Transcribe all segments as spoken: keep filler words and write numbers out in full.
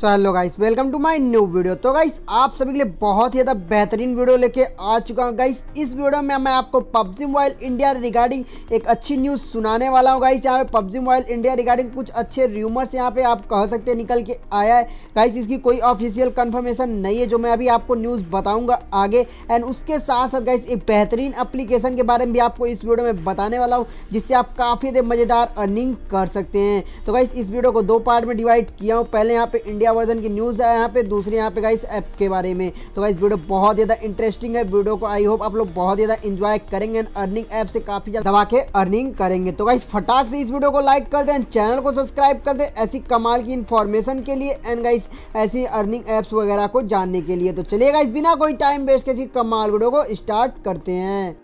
So hello guys, welcome to my new video. तो guys आप सभी के लिए बहुत ही ज़्यादा बेहतरीन वीडियो लेके आ चुका हूँ। गाइस इस वीडियो में मैं आपको पबजी मोबाइल इंडिया रिगार्डिंग एक अच्छी न्यूज़ सुनाने वाला हूँ। गाइस यहाँ पे पबजी मोबाइल इंडिया रिगार्डिंग कुछ अच्छे रूमर्स यहाँ पे आप कह सकते निकल के आया है। गाइस इसकी कोई ऑफिशियल कन्फर्मेशन नहीं है, जो मैं अभी आपको न्यूज़ बताऊँगा आगे। एंड उसके साथ साथ गाइस एक बेहतरीन एप्लीकेशन के बारे में भी आपको इस वीडियो में बताने वाला हूँ, जिससे आप काफ़ी मज़ेदार अर्निंग कर सकते हैं। तो गाइस इस वीडियो को दो पार्ट में डिवाइड किया हूँ। पहले यहाँ पे इंडिया वर्जन की न्यूज़ है, यहाँ पे दूसरी यहाँ पे गाइस ऐप के बारे में। तो गाइस वीडियो बहुत ज़्यादा इंटरेस्टिंग है। वीडियो को आई होप आप लोग बहुत ज़्यादा एंजॉय करेंगे एंड अर्निंग ऐप से काफ़ी ज़्यादा दबा के अर्निंग करेंगे। तो गाइस फटाक से इस वीडियो को लाइक कर दें, चैनल को सब्सक्राइब कर दें ऐसी कमाल की इन्फॉर्मेशन के लिए एंड गाइस ऐसी अर्निंग ऐप्स वगैरह को जानने के लिए। तो चलिए गाइस बिना कोई टाइम वेस्ट किए कमाल वीडियो को स्टार्ट करते हैं।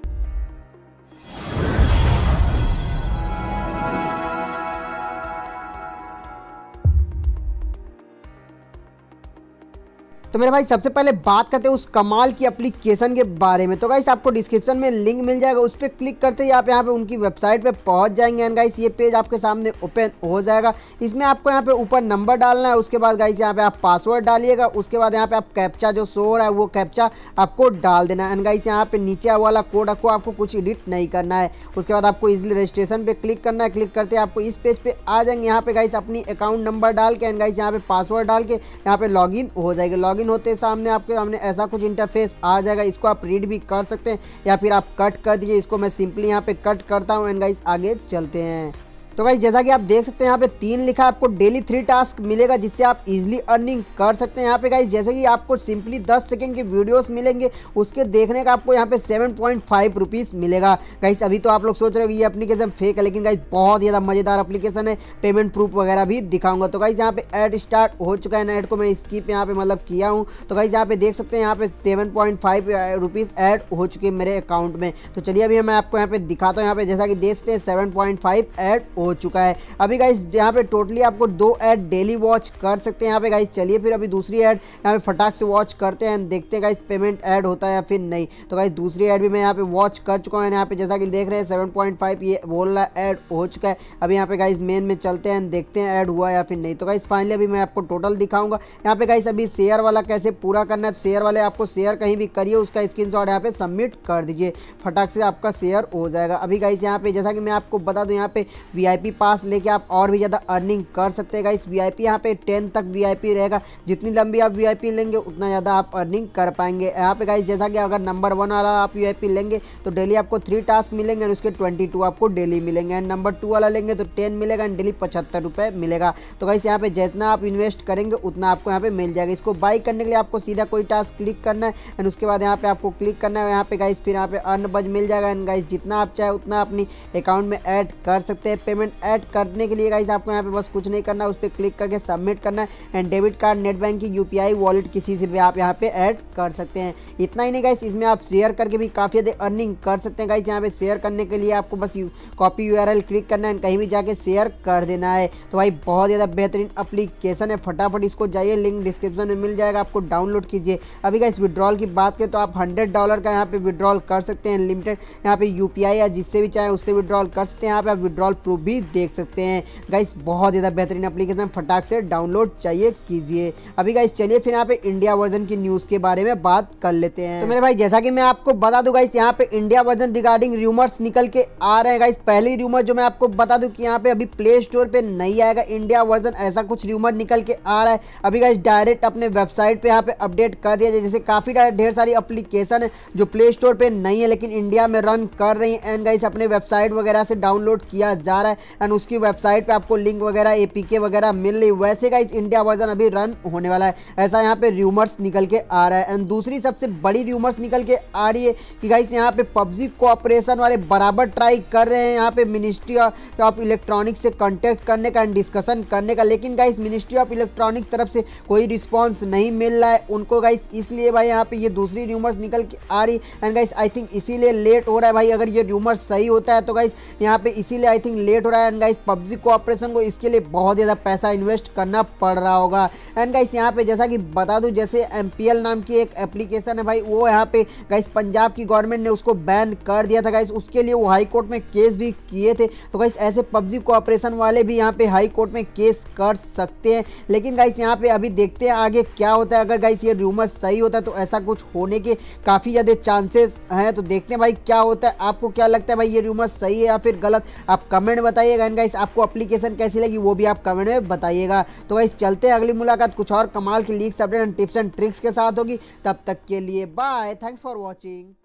तो मेरे भाई सबसे पहले बात करते हैं उस कमाल की एप्लीकेशन के बारे में। तो गाइस आपको डिस्क्रिप्शन में लिंक मिल जाएगा, उस पर क्लिक करते ही आप यहाँ पे उनकी वेबसाइट पे पहुँच जाएंगे एंड गाइस ये पेज आपके सामने ओपन हो जाएगा। इसमें आपको यहाँ पे ऊपर नंबर डालना है, उसके बाद गाइस यहाँ पे आप पासवर्ड डालिएगा, उसके बाद यहाँ पे आप कैप्चा जो शो हो रहा है वो कैप्चा आपको डाल देना एंड गाइस यहाँ पे नीचे वाला कोड आपको आपको कुछ एडिट नहीं करना है। उसके बाद आपको इजिली रजिस्ट्रेशन पर क्लिक करना है। क्लिक करते आपको इस पेज पर आ जाएंगे। यहाँ पे गाइस अपनी अकाउंट नंबर डाल के एंड गाइस यहाँ पे पासवर्ड डाल के यहाँ पे लॉग इन हो जाएगा। लॉग होते सामने आपके सामने ऐसा कुछ इंटरफेस आ जाएगा। इसको आप रीड भी कर सकते हैं या फिर आप कट कर दीजिए। इसको मैं सिंपली यहाँ पे कट करता हूँ एंड गाइस आगे चलते हैं। तो गाइस जैसा कि आप देख सकते हैं यहाँ पे तीन लिखा है, आपको डेली थ्री टास्क मिलेगा जिससे आप इजीली अर्निंग कर सकते हैं। यहाँ पे गाइस जैसे कि आपको सिंपली दस सेकंड के वीडियोस मिलेंगे, उसके देखने का आपको यहाँ पे सेवन पॉइंट फाइव रुपीज़ मिलेगा। गाइस अभी तो आप लोग सोच रहे हो कि ये एप्लीकेशन फेक है, लेकिन गाइस बहुत ज़्यादा मज़ेदार एप्लीकेशन है। पेमेंट प्रूफ वगैरह भी दिखाऊंगा। तो गाइस यहाँ पे ऐड स्टार्ट हो चुका है, ऐड को मैं स्किप यहाँ पे मतलब किया हूँ। तो गाइस यहाँ पे देख सकते हैं यहाँ पे seven point five rupees add हो चुके हैं मेरे अकाउंट में। तो चलिए अभी मैं आपको यहाँ पे दिखाता हूँ। यहाँ पे जैसा कि देख सकते हैं सेवन पॉइंट फाइव ऐड हो चुका है। अभी गाइस यहाँ पे टोटली आपको दो ऐड डेली वॉच कर सकते हैं यहाँ पे गाइस। चलिए फिर अभी दूसरी ऐड यहाँ पे फटाक से वॉच करते हैं, देखते हैं गाइस पेमेंट ऐड होता है या फिर नहीं। तो गाइस दूसरी ऐड भी मैं यहाँ पे वॉच कर चुका हूँ। यहाँ पे जैसा कि देख रहे हैं सेवन पॉइंट फाइव ये बोल रहा है ऐड हो चुका है। अभी यहाँ पे गाइस मेन में चलते हैं, देखते हैं ऐड हुआ या फिर नहीं। तो गाइस फाइनली अभी मैं आपको टोटल दिखाऊंगा। यहाँ पे गाइस अभी शेयर वाला कैसे पूरा करना है, शेयर वाले आपको शेयर कहीं भी करिए, उसका स्क्रीन शॉट यहाँ पे सबमिट कर दीजिए, फटाक से आपका शेयर हो जाएगा। अभी गाइस यहाँ पे जैसा कि मैं आपको बता दूँ यहाँ पे वीआईपी पास लेके आप और भी ज़्यादा अर्निंग कर सकते हैं। गाइस वीआईपी यहाँ पे टेन तक वीआईपी रहेगा, जितनी लंबी आप वीआईपी लेंगे उतना ज़्यादा आप अर्निंग कर पाएंगे। यहाँ पे गाइस जैसा कि अगर नंबर वन वाला आप वीआईपी लेंगे तो डेली आपको थ्री टास्क मिलेंगे एंड उसके ट्वेंटी टू आपको डेली मिलेंगे। एंड नंबर टू वाला लेंगे तो टेन मिलेगा एंड डेली पचहत्तर रुपये मिलेगा। तो गाइस यहाँ पे जितना आप इन्वेस्ट करेंगे उतना आपको यहाँ पे मिल जाएगा। इसको बाई करने के लिए आपको सीधा कोई टास्क क्लिक करना है एंड उसके बाद यहाँ पे आपको क्लिक करना है। यहाँ पे गाइस फिर यहाँ पे अर्न बज मिल जाएगा एंड गाइस जितना आप चाहे उतना अपनी अकाउंट में ऐड कर सकते हैं। पेमेंट ऐड करने के लिए गाइस आपको यहाँ पे बस कुछ नहीं करना है, उस पर क्लिक करके सबमिट करना है and debit card, net banking, UPI wallet किसी से भी आप यहाँ पे ऐड कर सकते हैं। इतना ही नहीं गाइस इसमें आप शेयर करके भी काफ़ी ज़्यादा अर्निंग कर सकते हैं। गाइस यहाँ पे शेयर करने के लिए आपको बस कॉपी यूआरएल क्लिक करना है, कहीं भी जाके शेयर कर देना है। तो भाई बहुत ज़्यादा बेहतरीन एप्लीकेशन है, फटाफट इसको जाइए, लिंक डिस्क्रिप्शन में मिल जाएगा, आपको डाउनलोड कीजिए। अभी गाइस विड्रॉल की बात करें तो आप हंड्रेड डॉलर का यहाँ पे विड्रॉल कर सकते हैं लिमिटेड। यहाँ पे यूपीआई या जिससे भी चाहे उससे विड्रॉल कर सकते हैं। यहाँ पे आप विड्रॉल प्रूफ भी देख सकते हैं। गाइस बहुत ज़्यादा बेहतरीन एप्लीकेशन, फटाक से डाउनलोड चाहिए कीजिए। अभी गाइस चलिए फिर यहाँ पे इंडिया वर्जन की न्यूज़ के बारे में बात कर लेते हैं। तो मेरे भाई जैसा कि मैं आपको बता दूं गाइस यहाँ पे इंडिया वर्जन रिगार्डिंग रूमर्स निकल के आ रहे हैं। गाइस पहली रूमर जो मैं आपको बता दूं कि यहाँ पे अभी प्ले स्टोर पर नहीं आएगा इंडिया वर्जन, ऐसा कुछ रूमर निकल के आ रहा है। अभी गाइस डायरेक्ट अपने वेबसाइट पर यहाँ पे अपडेट कर दिया जाए। जैसे काफ़ी ढेर सारी एप्लीकेशन है जो प्ले स्टोर पर नहीं है लेकिन इंडिया में रन कर रही है एंड गाइस अपने वेबसाइट वगैरह से डाउनलोड किया जा रहा है एंड उसकी वेबसाइट पे आपको लिंक वगैरह एपीके वगैरह मिल रही। वैसे गाइस इंडिया वर्जन अभी रन होने वाला है, ऐसा यहाँ पे रूमर्स निकल के आ रहा है। एंड दूसरी सबसे बड़ी रूमर्स निकल के आ रही है कि गाइस यहाँ पे पबजी कॉर्पोरेशन वाले बराबर ट्राई कर रहे हैं यहाँ पे मिनिस्ट्री ऑफ इलेक्ट्रॉनिक्स से कॉन्टेक्ट करने का एंड डिस्कशन करने का, लेकिन गाइस मिनिस्ट्री ऑफ इलेक्ट्रॉनिक्स तरफ से कोई रिस्पॉन्स नहीं मिल रहा है उनको। गाइस इसलिए भाई यहाँ पे ये दूसरी रूमर्स निकल के आ रही एंड गाइस आई थिंक इसीलिए लेट हो रहा है। भाई अगर ये रूमर्स सही होता है तो गाइस यहाँ पे इसीलिए आई थिंक लेट हो रहा है एंड गाइस पबजी कोऑपरेशन को इसके लिए बहुत ज़्यादा पैसा इन्वेस्ट करना पड़ रहा होगा। एंड गाइस यहाँ पे जैसा कि बता दूँ, जैसे एम पी एल नाम की एक एप्लीकेशन है भाई, वो यहाँ पे गाइस पंजाब की गवर्नमेंट ने उसको बैन कर दिया था गाइस, उसके लिए वो हाई कोर्ट में केस भी किए थे। तो गाइस ऐसे पबजी कोऑपरेशन वाले भी यहाँ पे हाई कोर्ट में केस कर सकते हैं, लेकिन गाइस यहाँ पे अभी देखते हैं आगे क्या होता है। अगर गाइस ये रूमर सही होता है तो ऐसा कुछ होने के काफ़ी ज़्यादा चांसेस हैं। तो देखते हैं भाई क्या होता है। आपको क्या लगता है भाई, ये रूमर सही है या फिर गलत, आप कमेंट बताइएगा। एंड गाइस आपको एप्लीकेशन कैसी लगी वो भी आप कमेंट में बताइएगा। तो गाइस चलते हैं, अगली मुलाकात कुछ और कमाल की leaks update and tips and tricks के साथ होगी। तब तक के लिए बाय, थैंक्स फॉर वॉचिंग।